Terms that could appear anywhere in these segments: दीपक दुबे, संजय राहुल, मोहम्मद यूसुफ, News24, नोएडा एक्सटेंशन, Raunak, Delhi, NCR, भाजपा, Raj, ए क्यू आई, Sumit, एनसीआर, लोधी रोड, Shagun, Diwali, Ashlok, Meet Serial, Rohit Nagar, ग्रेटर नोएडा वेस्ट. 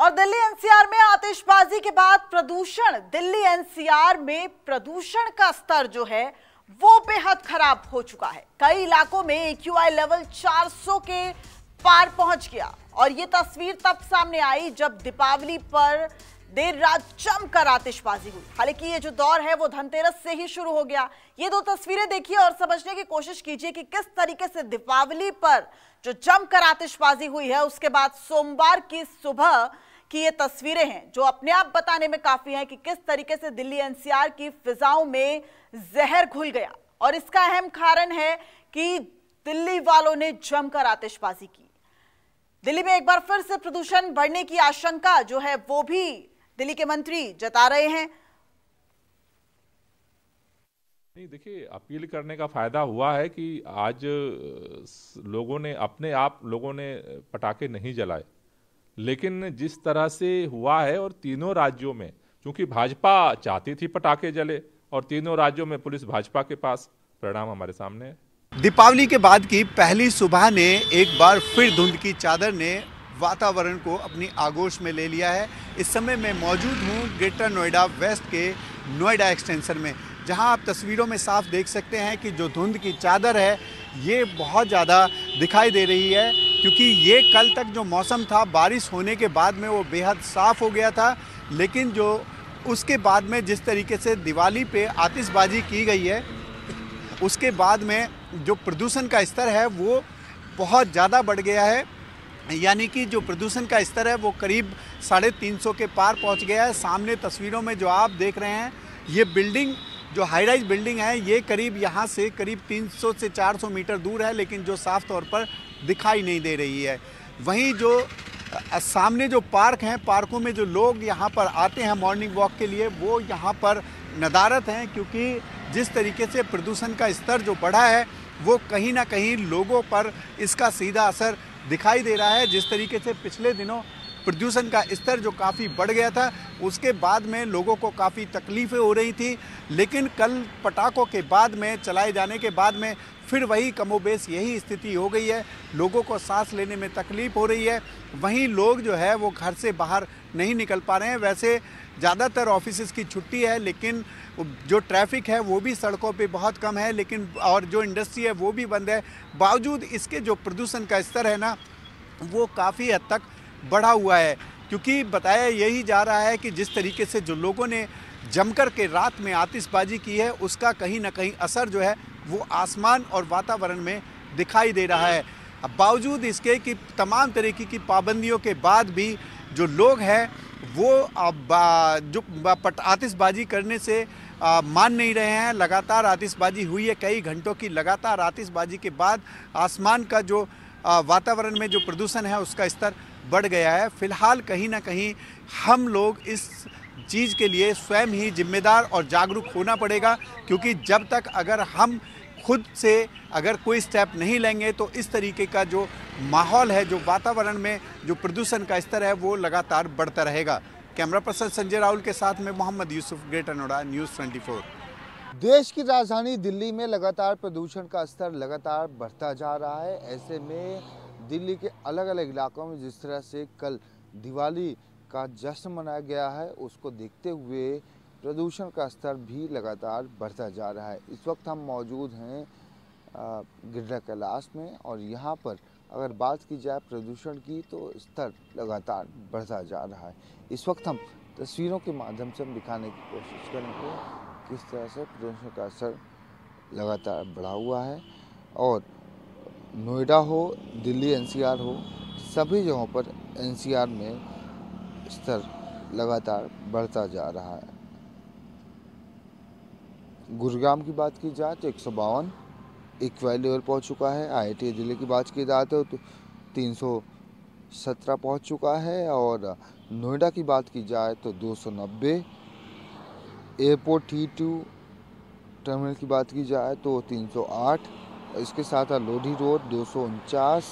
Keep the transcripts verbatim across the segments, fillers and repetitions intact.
और दिल्ली एनसीआर में आतिशबाजी के बाद प्रदूषण, दिल्ली एनसीआर में प्रदूषण का स्तर जो है वो बेहद खराब हो चुका है। कई इलाकों में ए क्यू आई लेवल चार सौ के पार पहुंच गया और ये तस्वीर तब सामने आई जब दीपावली पर देर रात जमकर आतिशबाजी हुई। हालांकि ये जो दौर है वो धनतेरस से ही शुरू हो गया। ये दो तस्वीरें देखिए और समझने की कोशिश कीजिए कि किस तरीके से दीपावली पर जो जमकर आतिशबाजी हुई है उसके बाद सोमवार की सुबह कि ये तस्वीरें हैं जो अपने आप बताने में काफी हैं कि किस तरीके से दिल्ली एनसीआर की फिजाओं में जहर घुल गया। और इसका अहम कारण है कि दिल्ली वालों ने जमकर आतिशबाजी की। दिल्ली में एक बार फिर से प्रदूषण बढ़ने की आशंका जो है वो भी दिल्ली के मंत्री जता रहे हैं। नहीं, देखिए, अपील करने का फ़ायदा हुआ है कि आज लोगों ने अपने आप लोगों ने पटाखे नहीं जलाए, लेकिन जिस तरह से हुआ है और तीनों राज्यों में, क्योंकि भाजपा चाहती थी पटाखे जले और तीनों राज्यों में पुलिस भाजपा के पास, परिणाम हमारे सामने है। दीपावली के बाद की पहली सुबह ने एक बार फिर धुंध की चादर ने वातावरण को अपनी आगोश में ले लिया है। इस समय मैं मौजूद हूँ ग्रेटर नोएडा वेस्ट के नोएडा एक्सटेंशन में, जहाँ आप तस्वीरों में साफ देख सकते हैं कि जो धुंध की चादर है ये बहुत ज़्यादा दिखाई दे रही है, क्योंकि ये कल तक जो मौसम था बारिश होने के बाद में वो बेहद साफ़ हो गया था, लेकिन जो उसके बाद में जिस तरीके से दिवाली पे आतिशबाजी की गई है उसके बाद में जो प्रदूषण का स्तर है वो बहुत ज़्यादा बढ़ गया है। यानी कि जो प्रदूषण का स्तर है वो करीब साढ़े तीन सौ के पार पहुंच गया है। सामने तस्वीरों में जो आप देख रहे हैं ये बिल्डिंग जो हाई राइज बिल्डिंग है ये करीब यहाँ से करीब तीन सौ से चार सौ मीटर दूर है, लेकिन जो साफ तौर पर दिखाई नहीं दे रही है। वहीं जो सामने जो पार्क हैं, पार्कों में जो लोग यहाँ पर आते हैं मॉर्निंग वॉक के लिए वो यहाँ पर नदारत हैं, क्योंकि जिस तरीके से प्रदूषण का स्तर जो बढ़ा है वो कहीं ना कहीं लोगों पर इसका सीधा असर दिखाई दे रहा है। जिस तरीके से पिछले दिनों प्रदूषण का स्तर जो काफ़ी बढ़ गया था उसके बाद में लोगों को काफ़ी तकलीफ़ें हो रही थी, लेकिन कल पटाखों के बाद में चलाए जाने के बाद में फिर वही कमोबेश यही स्थिति हो गई है। लोगों को सांस लेने में तकलीफ़ हो रही है, वहीं लोग जो है वो घर से बाहर नहीं निकल पा रहे हैं। वैसे ज़्यादातर ऑफिसेज़ की छुट्टी है, लेकिन जो ट्रैफिक है वो भी सड़कों पे बहुत कम है, लेकिन और जो इंडस्ट्री है वो भी बंद है। बावजूद इसके जो प्रदूषण का स्तर है ना वो काफ़ी हद तक बढ़ा हुआ है, क्योंकि बताया यही जा रहा है कि जिस तरीके से जो लोगों ने जमकर के रात में आतिशबाजी की है उसका कहीं ना कहीं असर जो है वो आसमान और वातावरण में दिखाई दे रहा है। अब बावजूद इसके कि तमाम तरीके की पाबंदियों के बाद भी जो लोग हैं वो जो आतिशबाजी करने से मान नहीं रहे हैं। लगातार आतिशबाजी हुई है, कई घंटों की लगातार आतिशबाजी के बाद आसमान का जो वातावरण में जो प्रदूषण है उसका स्तर बढ़ गया है। फिलहाल कहीं ना कहीं हम लोग इस चीज़ के लिए स्वयं ही जिम्मेदार और जागरूक होना पड़ेगा, क्योंकि जब तक अगर हम खुद से अगर कोई स्टेप नहीं लेंगे तो इस तरीके का जो माहौल है, जो वातावरण में जो प्रदूषण का स्तर है वो लगातार बढ़ता रहेगा। कैमरा पर्सन संजय राहुल के साथ में मोहम्मद यूसुफ, ग्रेटर नोएडा, न्यूज़ चौबीस। देश की राजधानी दिल्ली में लगातार प्रदूषण का स्तर लगातार बढ़ता जा रहा है। ऐसे में दिल्ली के अलग अलग इलाकों में जिस तरह से कल दिवाली का जश्न मनाया गया है उसको देखते हुए प्रदूषण का स्तर भी लगातार बढ़ता जा रहा है। इस वक्त हम मौजूद हैं गिरडा कैलाश में और यहाँ पर अगर बात की जाए प्रदूषण की तो स्तर लगातार बढ़ता जा रहा है। इस वक्त हम तस्वीरों के माध्यम से हम दिखाने की कोशिश करेंगे किस तरह से प्रदूषण का स्तर लगातार बढ़ा हुआ है और नोएडा हो, दिल्ली एनसीआर हो, सभी जगहों पर एनसीआर में स्तर लगातार बढ़ता जा रहा है। गुरुग्राम की बात की जाए तो एक सौ बावन एक्वाई लेवल पहुँच चुका है। आई आई टी दिल्ली की बात की जाए तो तीन सौ सत्रह पहुँच चुका है और नोएडा की बात की जाए तो दो सौ नब्बे, एयरपोर्ट टी टू टर्मिनल की बात की जाए तो तीन सौ आठ, इसके साथ लोधी रोड दो सौ उनचास,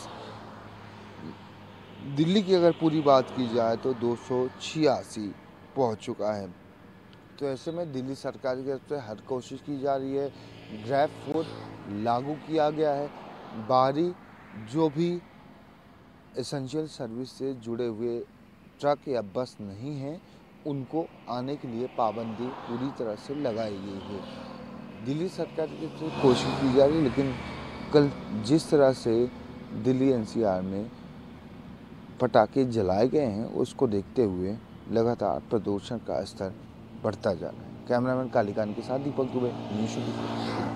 दिल्ली की अगर पूरी बात की जाए तो दो सौ छियासी पहुँच चुका है। तो ऐसे में दिल्ली सरकार की तरफ से हर कोशिश की जा रही है। ग्रैब फूड लागू किया गया है, बाहरी जो भी एसेंशियल सर्विस से जुड़े हुए ट्रक या बस नहीं हैं उनको आने के लिए पाबंदी पूरी तरह से लगाई गई है। दिल्ली सरकार की तरफ से कोशिश की जा रही है, लेकिन कल जिस तरह से दिल्ली एन सी आर में पटाखे जलाए गए हैं उसको देखते हुए लगातार प्रदूषण का स्तर बढ़ता जा रहा है। कैमरामैन कालीकान के साथ दीपक दुबे, न्यूज़ चौबीस।